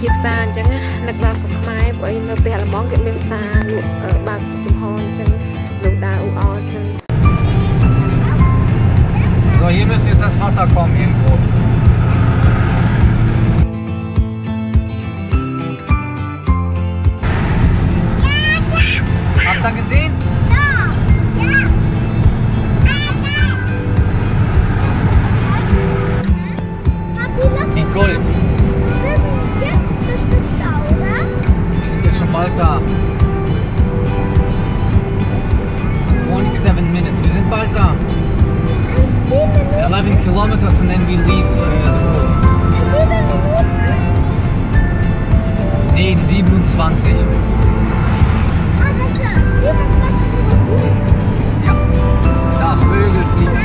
พียบซานจังนะนักดาสมัยบ่อยเราไปหาหมอเก็บเมมซานบางจุดฮอนจังหลุดดาวอ่อนจัง So hier müsst jetzt das Wasser kommen irgendwo.Habt ihr gesehen? Ja. Ja. Die Gold. Jetzt bestimmt da, oder? Die sind ja schon bald da. 47 minutes. Wir sind bald da. 11 kilometers and then we leave. Nee, 27.Ja, da Vögel fliegen.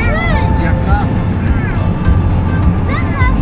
Ja, klar. Das heißt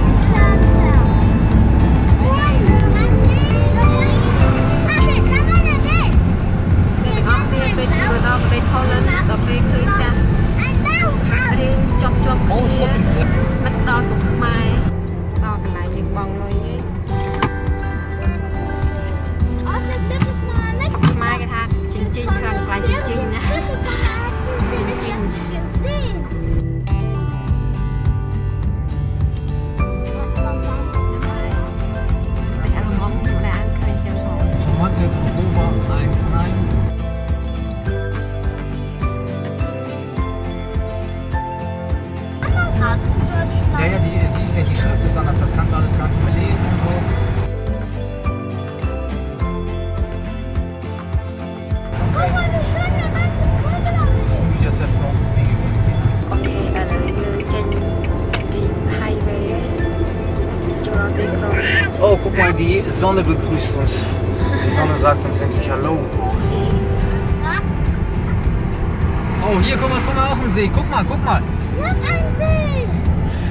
Oh, guck mal, die Sonne begrüßt uns. Die Sonne sagt uns endlich Hallo. Oh, hier, guck mal, auch ein See. Guck mal, guck mal. Noch ein See.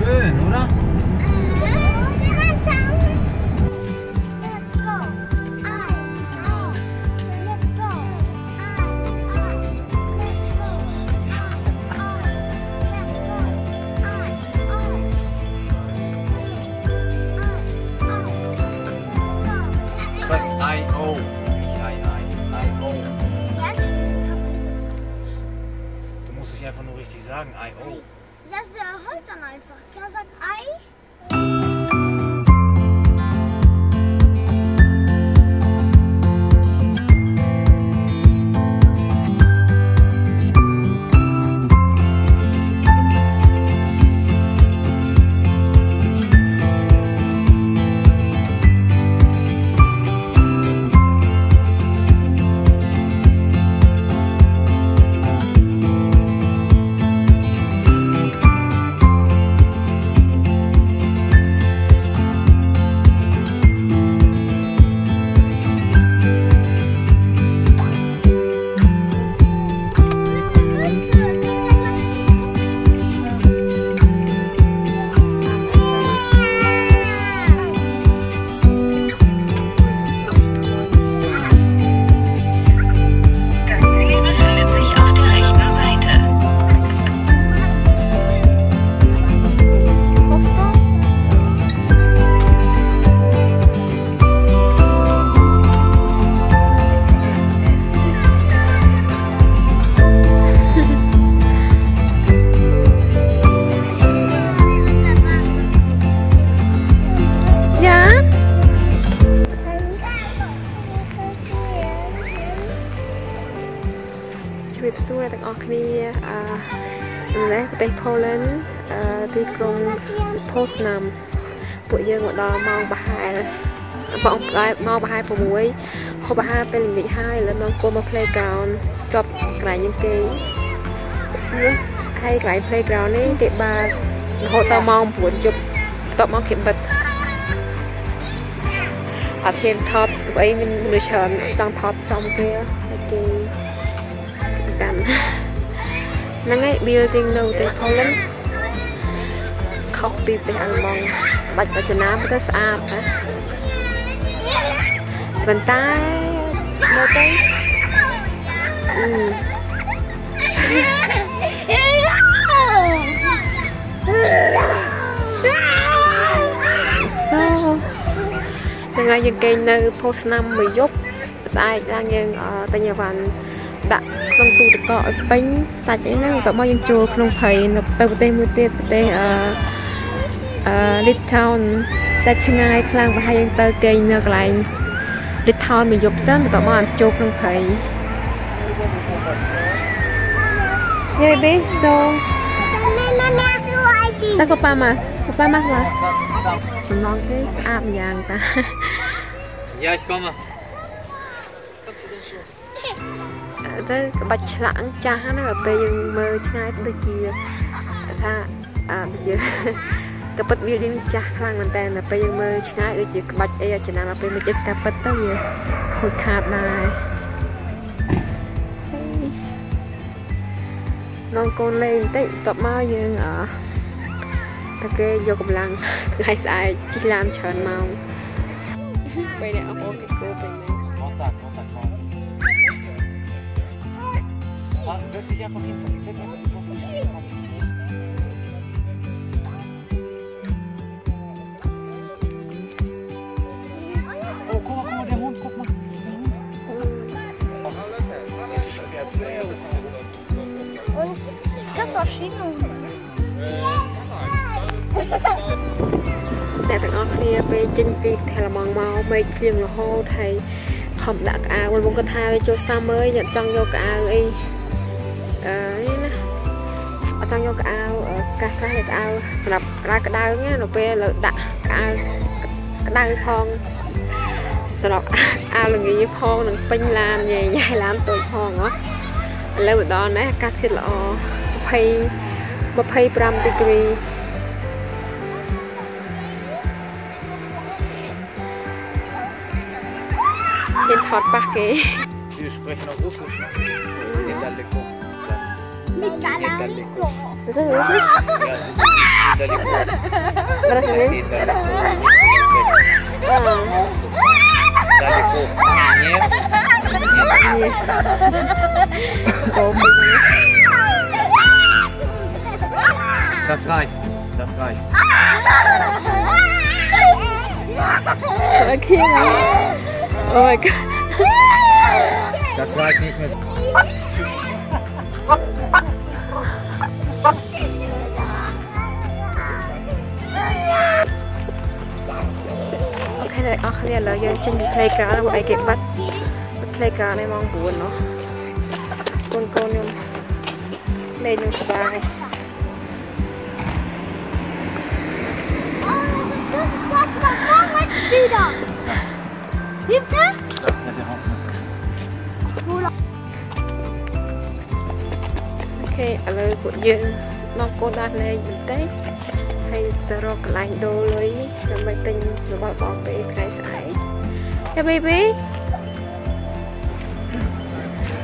Schön, oder?Einfach nur richtig sagen, I O. Das erholt dann einfach. Kann man sagen, I?เว็บซูอะไรต่างออกนี่ในประเทศโปแลนด์ที่กรุงโพสนัมปุยเยอร์กว่าดอมองบาไฮมองไลมองบาไฮผมวยพอบาไฮเป็นหลีไฮแล้วมองโกมาเพลย์กราวน์จบไกลยังเก่งให้ไกลเพลย์กราวน์นี่เตะบาโหตามองปวดจุกตบมองเข็มบัดอาเทียนท็อปตัวไอ้มันมือเฉินจังท็อปจังเกย์โอเคนั่งไอ้ building เราแต่เขาเล่นเขาปีเป็นอัลมองบัดปัจจุบันก็สะอาดนะบันตายโมเต้โซ่ยังไง ยังเกนโพสนำไม่ยกใส่ร่างยังแต่ยาวันดักลงตูตะเกาะปิ้งใส่ยังนั่งตะมอยังโจกลงไผ่นกเต่าเตมือเตะเตะลิทเทนแต่ชงายพลังว่ายังเตะเกนเนื้อกลายลิทเทนไม่ยกเส้นตะมอยังโจกลงไผ่ยังไงโซสักกปามาปามากว่าจะนอนได้สะอาดอย่างตาย่าชกมาได้บัดฉลังจ้าฮะนะแบบไปยังเมื่อชายตะกี้ถ้าไปเจอกระปัดวิลิมจ้าคลางมันแต่แบบไปยังเมื่อชายเจอกระปัดเอชนะแบบไปมาเจอกระปัดต้องเยอะขุดขาดนายนอนโกนเลยได้ตบมายังตะเกียบกำลังไล่สายที่ลามเชิญเมาไปเนี่ยเอาโอปิโกไปเลยแต่ต้องออกเรียไปจินปีกแถลมองเมาไม่เคียงหรอโฮไทยขอบดักอาวันวงกระทาไปโจซ้ำเอ้ยจังโยกอาเอ้ยนี่นะจังโยกอาการคลายอาสำหรับรากระดาเนี่ยเราไปเราดักอากระดาพองสำหรับอาหลังยี่พองหลังปิ้งลามใหญ่ใหญ่ลามตัวพองเนาะแล้วตอนนี้การที่เราไปมาไปปรามตีกรีเห็นทอดปากเก๋โอ้ยก็จะสไลด์นิดนึงโอเคเลยออกเรียนแล้วยังจะมีเพลย์การ์ดไว้เก็บบัตรเพลย์การ์ดในมองบุญเนาะคนๆยังเล่นยังสบายยิบนะโอเคอะไรกูยืนมองโกดันเลยยืนได้ให้ตลกไลน์โดเลยแล้วไม่ติงแล้วบอกไปใครสายเฮ้ยเบบี้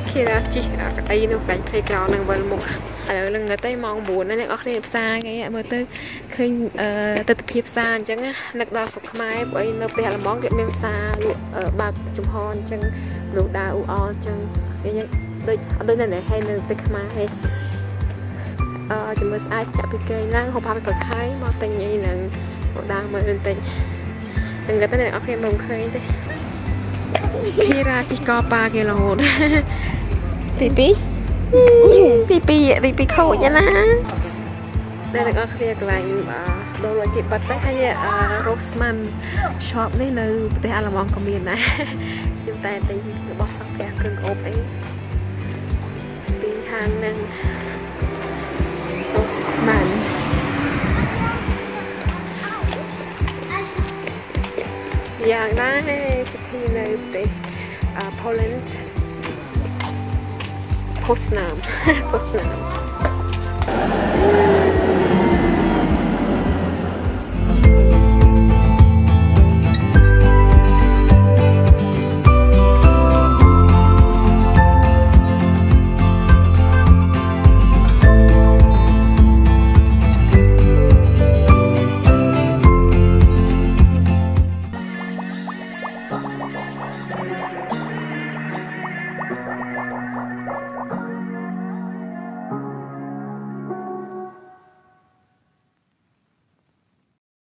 คือเราจีไอ้หนูไลน์เพลย์กราวน์นั่งบนหมวกอะไรหนึ่งเลยเต้มองบุญนั่นเองออกเรียบซาไงเมื่อเต้เคยตัดเพียบซาจังนักดาวสุขไม้ไปนักเตะละม้องเก็บเมมซาลูกบาดจุ่มฮอนจังลูกดาวอ่อนจังยังโดยนั่นแหละให้นักเตะขมาให้จะเมื่อสายจับไปเกยนั่งหอบพาไปกดไข่มองเตยยังนั่งลูกดาวมาเดินเตยยังก็เต้เนี่ยออกเรียบลงเคยเต้พี่ราชิกอปาเกลโหดตีปีตีปีเข้าอย่างนะได้แล้วก็เคลียร์ไลน์โดนกิบปัดไปให้โรสมันชอบได้เลยแต่อาละมองก็มีนะยิ่งแต่ตีบอกสักแก่เกินอบไอ้ปีทางหนึ่งโรสมันอยากได้สักทีเลยตีโปแลนด์Poznań